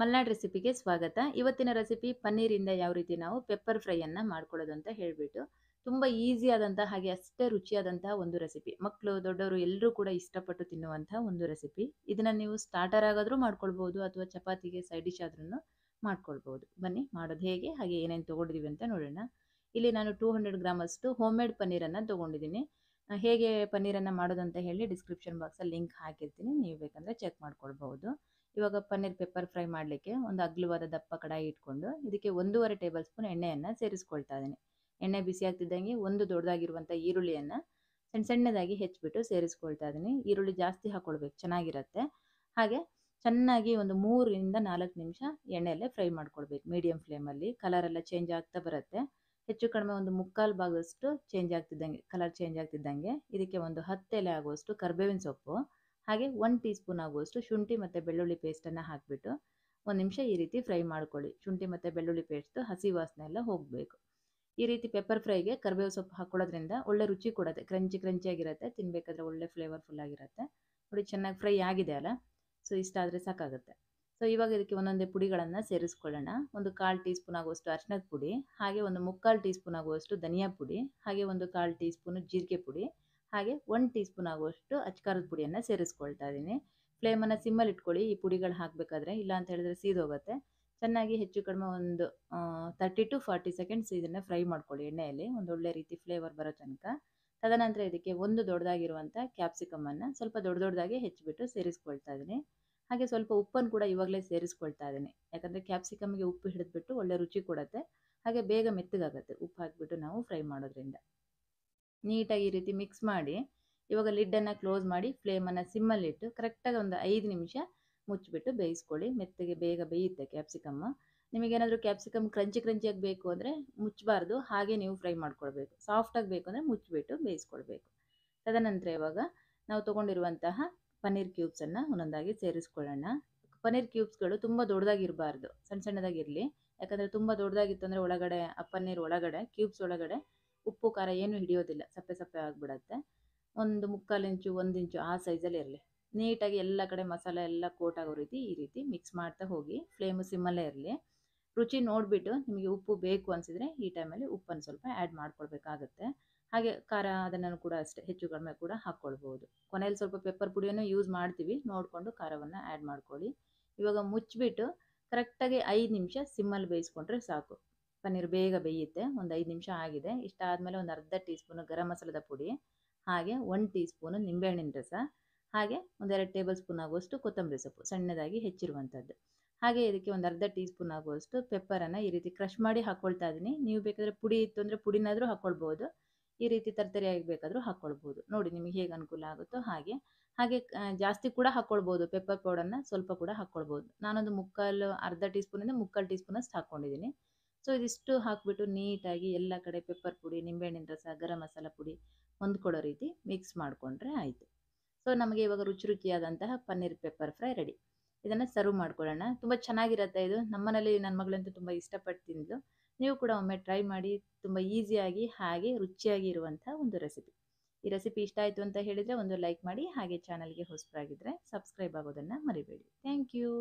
ಮಲ್ನಾಡ್ ರೆಸಿಪಿಗೆ ಸ್ವಾಗತ. ಇವತ್ತಿನ ರೆಸಿಪಿ ಪನ್ನೀರಿಂದ ಯಾವ ರೀತಿ ನಾವು ಪೆಪ್ಪರ್ ಫ್ರೈ ಅನ್ನು ಮಾಡ್ಕೊಳ್ಳೋದು ಅಂತ ಹೇಳಿಬಿಟ್ಟು ತುಂಬಾ ಈಜಿ ಆದಂತ ಹಾಗೆ ಅಷ್ಟೇ ರುಚಿಯಾದಂತ ಒಂದು ರೆಸಿಪಿ. ಮಕ್ಕಳು ದೊಡ್ಡವರು ಎಲ್ಲರೂ ಕೂಡ ಇಷ್ಟಪಟ್ಟು ತಿನ್ನುವಂತ ಒಂದು ರೆಸಿಪಿ. ಇದನ್ನ ನೀವು ಸ್ಟಾರ್ಟರ್ ಆಗಾದರೂ ಮಾಡ್ಕೊಳ್ಳಬಹುದು ಅಥವಾ ಚಪಾತಿಗೆ ಸೈಡ್ ಡಿಶ್ ಆದ್ರೂ ಮಾಡ್ಕೊಳ್ಳಬಹುದು. ಬನ್ನಿ ಮಾಡೋದು ಹೇಗೆ ಹಾಗೆ ಏನೇನು ತಗೊಂಡಿದ್ದೀವಿ ಅಂತ ನೋಡೋಣ. ಇಲ್ಲಿ ನಾನು 200 ಗ್ರಾಮ್ ಅಷ್ಟು ಹೋಮ್ ಮೇಡ್ ಪನ್ನೀರನ್ನು ತಗೊಂಡಿದ್ದೀನಿ. ಹೇಗೆ ಪನ್ನೀರನ್ನು ಮಾಡೋದು ಅಂತ ಹೇಳಿ ಡಿಸ್ಕ್ರಿಪ್ಷನ್ ಬಾಕ್ಸಲ್ಲಿ ಲಿಂಕ್ ಹಾಕಿರ್ತೀನಿ, ನೀವು ಬೇಕಂದರೆ ಚೆಕ್ ಮಾಡ್ಕೊಳ್ಬಹುದು. ಇವಾಗ ಪನ್ನೀರ್ ಪೆಪ್ಪರ್ ಫ್ರೈ ಮಾಡಲಿಕ್ಕೆ ಒಂದು ಅಗಲವಾದ ದಪ್ಪ ಕಡಾಯಿ ಇಟ್ಕೊಂಡು ಇದಕ್ಕೆ 1.5 ಟೇಬಲ್ ಸ್ಪೂನ್ ಎಣ್ಣೆಯನ್ನು ಸೇರಿಸ್ಕೊಳ್ತಾ ಇದ್ದೀನಿ. ಎಣ್ಣೆ ಬಿಸಿ ಆಗ್ತಿದ್ದಂಗೆ ಒಂದು ದೊಡ್ಡದಾಗಿರುವಂಥ ಈರುಳ್ಳಿಯನ್ನು ಸಣ್ಣ ಸಣ್ಣದಾಗಿ ಹೆಚ್ಚಿಬಿಟ್ಟು ಸೇರಿಸ್ಕೊಳ್ತಾ ಇದ್ದೀನಿ. ಈರುಳ್ಳಿ ಜಾಸ್ತಿ ಹಾಕ್ಕೊಳ್ಬೇಕು, ಚೆನ್ನಾಗಿರುತ್ತೆ. ಹಾಗೆ ಚೆನ್ನಾಗಿ ಒಂದು 3 ಇಂದ 4 ನಿಮಿಷ ಎಣ್ಣೆಯಲ್ಲೇ ಫ್ರೈ ಮಾಡ್ಕೊಳ್ಬೇಕು ಮೀಡಿಯಮ್ ಫ್ಲೇಮಲ್ಲಿ. ಕಲರೆಲ್ಲ ಚೇಂಜ್ ಆಗ್ತಾ ಬರುತ್ತೆ, ಹೆಚ್ಚು ಕಡಿಮೆ ಒಂದು ಮುಕ್ಕಾಲು ಭಾಗದಷ್ಟು ಕಲರ್ ಚೇಂಜ್ ಆಗ್ತಿದ್ದಂಗೆ ಇದಕ್ಕೆ ಒಂದು 10 ಎಲೆ ಆಗುವಷ್ಟು ಕರ್ಬೇವಿನ ಸೊಪ್ಪು ಹಾಗೆ 1 ಟೀ ಸ್ಪೂನ್ ಆಗುವಷ್ಟು ಶುಂಠಿ ಮತ್ತು ಬೆಳ್ಳುಳ್ಳಿ ಪೇಸ್ಟನ್ನು ಹಾಕಿಬಿಟ್ಟು 1 ನಿಮಿಷ ಈ ರೀತಿ ಫ್ರೈ ಮಾಡ್ಕೊಳ್ಳಿ. ಶುಂಠಿ ಮತ್ತು ಬೆಳ್ಳುಳ್ಳಿ ಪೇಸ್ಟು ಹಸಿ ವಾಸನೆ ಎಲ್ಲ ಹೋಗಬೇಕು. ಈ ರೀತಿ ಪೆಪ್ಪರ್ ಫ್ರೈಗೆ ಕರ್ಬೇವು ಸೊಪ್ಪು ಹಾಕ್ಕೊಳ್ಳೋದ್ರಿಂದ ಒಳ್ಳೆ ರುಚಿ ಕೊಡುತ್ತೆ, ಕ್ರಂಚಿಯಾಗಿರುತ್ತೆ, ತಿನ್ನಬೇಕಾದ್ರೆ ಒಳ್ಳೆ ಫ್ಲೇವರ್ಫುಲ್ ಆಗಿರುತ್ತೆ. ನೋಡಿ ಚೆನ್ನಾಗಿ ಫ್ರೈ ಆಗಿದೆ ಅಲ್ಲ, ಸೊ ಇಷ್ಟಾದರೆ ಸಾಕಾಗುತ್ತೆ. ಸೊ ಇವಾಗ ಇದಕ್ಕೆ ಒಂದೊಂದೇ ಪುಡಿಗಳನ್ನು ಸೇರಿಸ್ಕೊಳ್ಳೋಣ. ಒಂದು 1/4 ಟೀ ಸ್ಪೂನ್ ಆಗುವಷ್ಟು ಅರಿಶಿನದ ಪುಡಿ ಹಾಗೆ ಒಂದು 3/4 ಟೀ ಸ್ಪೂನ್ ಆಗುವಷ್ಟು ಧನಿಯಾ ಪುಡಿ ಹಾಗೆ ಒಂದು 1/4 ಟೀ ಸ್ಪೂನ್ ಜೀರಿಗೆ ಪುಡಿ ಹಾಗೆ 1 ಟೀ ಸ್ಪೂನ್ ಆಗುವಷ್ಟು ಅಚ್ಕಾರದ ಪುಡಿಯನ್ನು ಸೇರಿಸ್ಕೊಳ್ತಾ ಇದ್ದೀನಿ. ಫ್ಲೇಮನ್ನು ಸಿಮ್ಮಲ್ಲಿ ಇಟ್ಕೊಳ್ಳಿ ಈ ಪುಡಿಗಳು ಹಾಕಬೇಕಾದ್ರೆ, ಇಲ್ಲ ಅಂತ ಹೇಳಿದ್ರೆ ಸೀದೋಗುತ್ತೆ. ಚೆನ್ನಾಗಿ ಹೆಚ್ಚು ಕಡಿಮೆ ಒಂದು 30 to 40 ಸೆಕೆಂಡ್ಸ್ ಇದನ್ನು ಫ್ರೈ ಮಾಡ್ಕೊಳ್ಳಿ ಎಣ್ಣೆಯಲ್ಲಿ, ಒಂದೊಳ್ಳೆ ರೀತಿ ಫ್ಲೇವರ್ ಬರೋ ತನಕ. ತದನಂತರ ಇದಕ್ಕೆ ಒಂದು ದೊಡ್ಡದಾಗಿರುವಂಥ ಕ್ಯಾಪ್ಸಿಕಮನ್ನು ಸ್ವಲ್ಪ ದೊಡ್ಡದಾಗಿ ಹೆಚ್ಚಿಬಿಟ್ಟು ಸೇರಿಸ್ಕೊಳ್ತಾ ಇದ್ದೀನಿ. ಹಾಗೆ ಸ್ವಲ್ಪ ಉಪ್ಪನ್ನು ಕೂಡ ಇವಾಗಲೇ ಸೇರಿಸ್ಕೊಳ್ತಾ ಇದ್ದೀನಿ, ಯಾಕಂದರೆ ಕ್ಯಾಪ್ಸಿಕಮ್ಗೆ ಉಪ್ಪು ಹಿಡಿದ್ಬಿಟ್ಟು ಒಳ್ಳೆ ರುಚಿ ಕೊಡುತ್ತೆ. ಹಾಗೆ ಬೇಗ ಮೆತ್ತಗಾಗುತ್ತೆ ಉಪ್ಪು ಹಾಕಿಬಿಟ್ಟು ನಾವು ಫ್ರೈ ಮಾಡೋದ್ರಿಂದ. ನೀಟಾಗಿ ಈ ರೀತಿ ಮಿಕ್ಸ್ ಮಾಡಿ ಇವಾಗ ಲಿಡ್ಡನ್ನು ಕ್ಲೋಸ್ ಮಾಡಿ ಫ್ಲೇಮನ್ನು ಸಿಮ್ಮಲ್ಲಿಟ್ಟು ಕರೆಕ್ಟಾಗಿ ಒಂದು 5 ನಿಮಿಷ ಮುಚ್ಚಿಬಿಟ್ಟು ಬೇಯಿಸ್ಕೊಳ್ಳಿ. ಮೆತ್ತಗೆ ಬೇಗ ಬೇಯುತ್ತೆ ಕ್ಯಾಪ್ಸಿಕಮ್ಮು. ನಿಮಗೇನಾದರೂ ಕ್ಯಾಪ್ಸಿಕಮ್ ಕ್ರಂಚಿಯಾಗಿ ಬೇಕು ಅಂದರೆ ಮುಚ್ಚಬಾರ್ದು, ಹಾಗೆ ನೀವು ಫ್ರೈ ಮಾಡ್ಕೊಳ್ಬೇಕು. ಸಾಫ್ಟಾಗಿ ಬೇಕು ಅಂದರೆ ಮುಚ್ಚಿಬಿಟ್ಟು ಬೇಯಿಸ್ಕೊಳ್ಬೇಕು. ತದನಂತರ ಇವಾಗ ನಾವು ತೊಗೊಂಡಿರುವಂತಹ ಪನ್ನೀರ್ ಕ್ಯೂಬ್ಸನ್ನು ಒಂದೊಂದಾಗಿ ಸೇರಿಸ್ಕೊಳ್ಳೋಣ. ಪನ್ನೀರ್ ಕ್ಯೂಬ್ಸ್ಗಳು ತುಂಬ ದೊಡ್ಡದಾಗಿರಬಾರ್ದು, ಸಣ್ಣ ಸಣ್ಣದಾಗಿರಲಿ. ಯಾಕಂದರೆ ತುಂಬ ದೊಡ್ಡದಾಗಿತ್ತು ಅಂದರೆ ಒಳಗಡೆ ಆ ಪನ್ನೀರ್ ಒಳಗಡೆ ಕ್ಯೂಬ್ಸ್ ಒಳಗಡೆ ಉಪ್ಪು ಖಾರ ಏನು ಹಿಡಿಯೋದಿಲ್ಲ, ಸಪ್ಪೆ ಸಪ್ಪೆ ಆಗಿಬಿಡತ್ತೆ. ಒಂದು 3/4 ಇಂಚು 1 ಇಂಚು ಆ ಸೈಜಲ್ಲಿ ಇರಲಿ. ನೀಟಾಗಿ ಎಲ್ಲ ಕಡೆ ಮಸಾಲೆ ಎಲ್ಲ ಕೋಟ್ ಆಗೋ ರೀತಿ ಈ ರೀತಿ ಮಿಕ್ಸ್ ಮಾಡ್ತಾ ಹೋಗಿ. ಫ್ಲೇಮು ಸಿಮ್ಮಲ್ಲೇ ಇರಲಿ. ರುಚಿ ನೋಡಿಬಿಟ್ಟು ನಿಮಗೆ ಉಪ್ಪು ಬೇಕು ಅನಿಸಿದರೆ ಈ ಟೈಮಲ್ಲಿ ಉಪ್ಪನ್ನು ಸ್ವಲ್ಪ ಆ್ಯಡ್ ಮಾಡ್ಕೊಳ್ಬೇಕಾಗತ್ತೆ. ಹಾಗೆ ಖಾರ ಅದನ್ನು ಕೂಡ ಅಷ್ಟೇ ಹೆಚ್ಚು ಕಡಿಮೆ ಕೂಡ ಹಾಕ್ಕೊಳ್ಬೋದು. ಕೊನೆಯಲ್ಲಿ ಸ್ವಲ್ಪ ಪೆಪ್ಪರ್ ಪುಡಿಯನ್ನು ಯೂಸ್ ಮಾಡ್ತೀವಿ, ನೋಡಿಕೊಂಡು ಖಾರವನ್ನು ಆ್ಯಡ್ ಮಾಡ್ಕೊಳ್ಳಿ. ಇವಾಗ ಮುಚ್ಚಿಬಿಟ್ಟು ಕರೆಕ್ಟಾಗಿ 5 ನಿಮಿಷ ಸಿಮ್ಮಲ್ಲಿ ಬೇಯಿಸ್ಕೊಂಡ್ರೆ ಸಾಕು, ಪನ್ನೀರ್ ಬೇಗ ಬೇಯುತ್ತೆ. ಒಂದು 5 ನಿಮಿಷ ಆಗಿದೆ. ಇಷ್ಟ ಆದಮೇಲೆ ಒಂದು 1/2 ಟೀ ಸ್ಪೂನು ಗರಂ ಮಸಾಲದ ಪುಡಿ ಹಾಗೆ 1 ಟೀ ಸ್ಪೂನು ನಿಂಬೆಹಣ್ಣಿನ ರಸ ಹಾಗೆ ಒಂದು 2 ಟೇಬಲ್ ಸ್ಪೂನ್ ಆಗುವಷ್ಟು ಕೊತ್ತಂಬರಿ ಸೊಪ್ಪು ಸಣ್ಣದಾಗಿ ಹೆಚ್ಚಿರುವಂಥದ್ದು ಹಾಗೆ ಇದಕ್ಕೆ ಒಂದು 1/2 ಟೀ ಸ್ಪೂನ್ ಆಗುವಷ್ಟು ಪೆಪ್ಪರನ್ನು ಈ ರೀತಿ ಕ್ರಷ್ ಮಾಡಿ ಹಾಕ್ಕೊಳ್ತಾ ಇದ್ದೀನಿ. ನೀವು ಬೇಕಾದರೆ ಪುಡಿ ಇತ್ತು ಅಂದರೆ ಪುಡಿನಾದರೂ ಹಾಕ್ಕೊಳ್ಬೋದು, ಈ ರೀತಿ ತರ್ತರಿಯಾಗಿ ಬೇಕಾದರೂ ಹಾಕ್ಕೊಳ್ಬೋದು. ನೋಡಿ ನಿಮಗೆ ಹೇಗೆ ಅನುಕೂಲ ಆಗುತ್ತೋ ಹಾಗೆ. ಹಾಗೆ ಜಾಸ್ತಿ ಕೂಡ ಹಾಕ್ಕೊಳ್ಬೋದು, ಪೆಪ್ಪರ್ ಪೌಡರನ್ನ ಸ್ವಲ್ಪ ಕೂಡ ಹಾಕ್ಕೊಳ್ಬೋದು. ನಾನೊಂದು ಅರ್ಧ ಟೀ ಸ್ಪೂನಿಂದ ಮುಕ್ಕಾಲು ಟೀ ಸ್ಪೂನ್ ಅಷ್ಟು ಹಾಕ್ಕೊಂಡಿದ್ದೀನಿ. ಸೊ ಇದಿಷ್ಟು ಹಾಕಿಬಿಟ್ಟು ನೀಟಾಗಿ ಎಲ್ಲ ಕಡೆ ಪೆಪ್ಪರ್ ಪುಡಿ, ನಿಂಬೆಹಣ್ಣಿನ ರಸ, ಗರಂ ಮಸಾಲ ಪುಡಿ ಹೊಂದ್ಕೊಳ್ಳೋ ರೀತಿ ಮಿಕ್ಸ್ ಮಾಡಿಕೊಂಡ್ರೆ ಆಯಿತು. ಸೊ ನಮಗೆ ಇವಾಗ ರುಚಿಯಾದಂತಹ ಪನ್ನೀರ್ ಪೆಪ್ಪರ್ ಫ್ರೈ ರೆಡಿ. ಇದನ್ನು ಸರ್ವ್ ಮಾಡ್ಕೊಳ್ಳೋಣ. ತುಂಬ ಚೆನ್ನಾಗಿರುತ್ತೆ ಇದು. ನಮ್ಮನೇಲಿ ನನ್ನ ಮಗಳಂತೂ ತುಂಬ ಇಷ್ಟಪಟ್ಟು ತಿಂದು. ನೀವು ಕೂಡ ಒಮ್ಮೆ ಟ್ರೈ ಮಾಡಿ. ತುಂಬ ಈಸಿಯಾಗಿ ಹಾಗೆ ರುಚಿಯಾಗಿ ಇರುವಂಥ ಒಂದು ರೆಸಿಪಿ. ಈ ರೆಸಿಪಿ ಇಷ್ಟ ಆಯಿತು ಅಂತ ಹೇಳಿದರೆ ಒಂದು ಲೈಕ್ ಮಾಡಿ, ಹಾಗೆ ಚಾನಲ್ಗೆ ಹೊಸಬರಾಗಿದ್ದರೆ ಸಬ್ಸ್ಕ್ರೈಬ್ ಆಗೋದನ್ನು ಮರಿಬೇಡಿ. Thank you.